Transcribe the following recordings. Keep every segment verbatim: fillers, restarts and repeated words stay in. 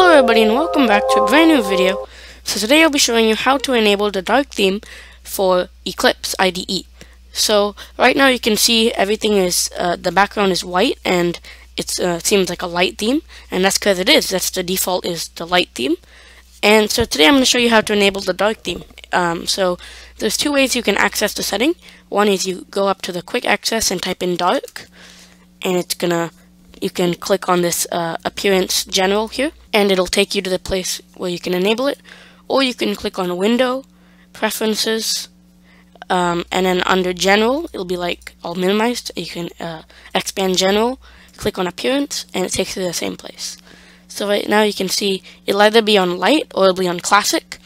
Hello everybody and welcome back to a brand new video. So today I'll be showing you how to enable the dark theme for Eclipse I D E. So right now you can see everything is, uh, the background is white and it uh, seems like a light theme, and that's because it is, that's the default is the light theme. And so today I'm going to show you how to enable the dark theme. Um, so there's two ways you can access the setting. One is you go up to the quick access and type in dark, and it's gonna you can click on this uh, appearance general here, and it'll take you to the place where you can enable it. Or you can click on window, preferences, um, and then under general it'll be like all minimized. You can uh, expand general, click on appearance, and it takes you to the same place. So right now you can see it'll either be on light or it'll be on classic,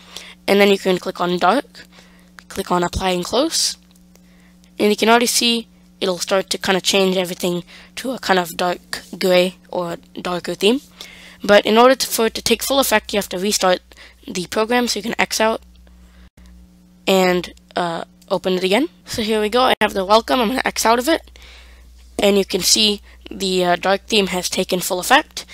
and then you can click on dark, click on apply and close, and you can already see it'll start to kind of change everything to a kind of dark gray or darker theme. But in order to, for it to take full effect, you have to restart the program, so you can X out and uh, open it again. So here we go, I have the welcome, I'm going to X out of it, and you can see the uh, dark theme has taken full effect.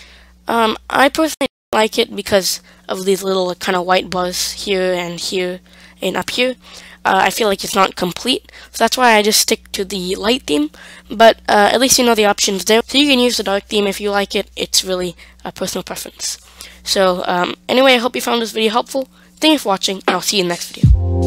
Um, I personally don't like it because of these little kind of white bars here and here and up here. Uh, I feel like it's not complete, so that's why I just stick to the light theme, but uh, at least you know the options there. So you can use the dark theme if you like it, it's really a personal preference. So um, anyway, I hope you found this video helpful. Thank you for watching, and I'll see you in the next video.